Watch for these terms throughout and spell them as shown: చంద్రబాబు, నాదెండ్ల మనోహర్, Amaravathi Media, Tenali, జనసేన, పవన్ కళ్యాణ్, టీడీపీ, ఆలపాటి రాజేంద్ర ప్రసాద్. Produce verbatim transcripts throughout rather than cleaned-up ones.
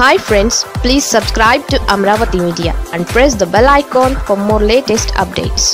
Hi friends, please subscribe to Amravati Media and press the bell icon for more latest updates.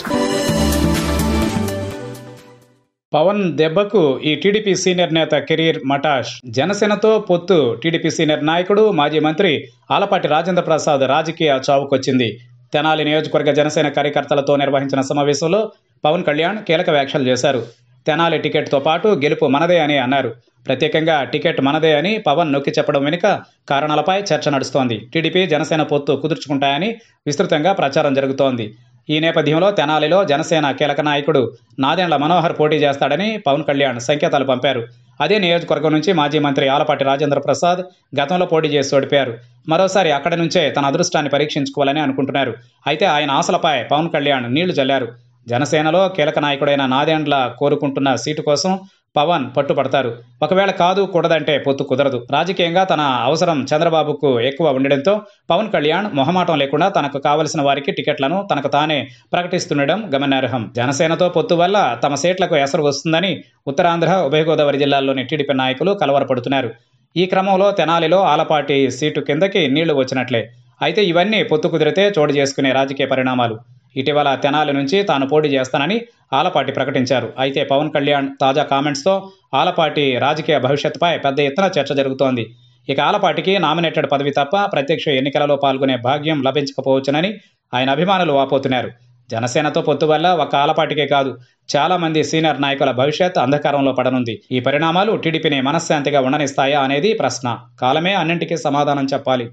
Pawan దెబ్బకు ఈ టీడీపీ senior నేత career మటాష్. జనసేనతో పొత్తు టీడీపీ సీనియర్ నాయకుడు మాజీ మంత్రి ఆలపాటి రాజేంద్ర ప్రసాద్ రాజకీయ చావుకొచ్చింది. తెనాలి నియోజకవర్గ జనసేన కార్యకర్తలతో నిర్వహించిన సమావేశంలో పవన్ కళ్యాణ్ కీలక వ్యాఖ్యలు చేశారు. తెనాలి టికెట్తో పాటు గెలుపు మనదే అని అన్నారు. ప్రత్యేకంగా టికెట్ మనదే అని పవన్ నొక్కి చెప్పడం వెనుక కారణాలపై చర్చ నడుస్తోంది. టీడీపీ జనసేన పొత్తు కుదుర్చుకుంటాయని విస్తృతంగా ప్రచారం జరుగుతోంది. ఈ నేపథ్యంలో తెనాలిలో జనసేన కీలక నాయకుడు నాదెండ్ల మనోహర్ పోటీ చేస్తాడని పవన్ కళ్యాణ్ సంకేతాలు పంపారు. అదే నియోజకవర్గం నుంచి మాజీ మంత్రి ఆలపాటి రాజేంద్ర ప్రసాద్ గతంలో పోటీ చేసి ఓడిపోయారు. మరోసారి అక్కడి నుంచే తన అదృష్టాన్ని పరీక్షించుకోవాలని అనుకుంటున్నారు. అయితే ఆయన ఆశలపై పవన్ కళ్యాణ్ నీళ్లు చల్లారు. జనసేనలో కీలక నాయకుడైన నాదెండ్ల కోరుకుంటున్న సీటు కోసం పవన్ పట్టుపడతారు. ఒకవేళ కాదు కూడదంటే పొత్తు కుదరదు. రాజకీయంగా తన అవసరం చంద్రబాబుకు ఎక్కువ ఉండడంతో పవన్ కళ్యాణ్ మొహమాటం లేకుండా తనకు కావలసిన వారికి టికెట్లను తనకు తానే ప్రకటిస్తుండడం గమనార్హం. జనసేనతో పొత్తు వల్ల తమ సీట్లకు ఎసరు వస్తుందని ఉత్తరాంధ్ర, ఉభయ గోదావరి జిల్లాల్లోని టీడీపీ నాయకులు కలవరపడుతున్నారు. ఈ క్రమంలో తెనాలిలో ఆలపాటి సీటు కిందకి నీళ్లు వచ్చినట్లే. అయితే ఇవన్నీ పొత్తు కుదిరితే చోటు చేసుకునే రాజకీయ పరిణామాలు. ఇటీవల తెనాలి నుంచి తాను పోటీ చేస్తానని ఆలపాటి ప్రకటించారు. అయితే పవన్ కళ్యాణ్ తాజా కామెంట్స్తో ఆలపాటి రాజకీయ భవిష్యత్తుపై పెద్ద ఎత్తున చర్చ జరుగుతోంది. ఇక ఆలపాటికి నామినేటెడ్ పదవి తప్ప ప్రత్యక్ష ఎన్నికలలో పాల్గొనే భాగ్యం లభించకపోవచ్చునని ఆయన అభిమానులు వాపోతున్నారు. జనసేనతో పొత్తు వల్ల ఒక ఆలపాటికే కాదు, చాలా మంది సీనియర్ నాయకుల భవిష్యత్ అంధకారంలో పడనుంది. ఈ పరిణామాలు టీడీపీని మనశ్శాంతిగా ఉండనిస్తాయా అనేది ప్రశ్న. కాలమే అన్నింటికీ సమాధానం చెప్పాలి.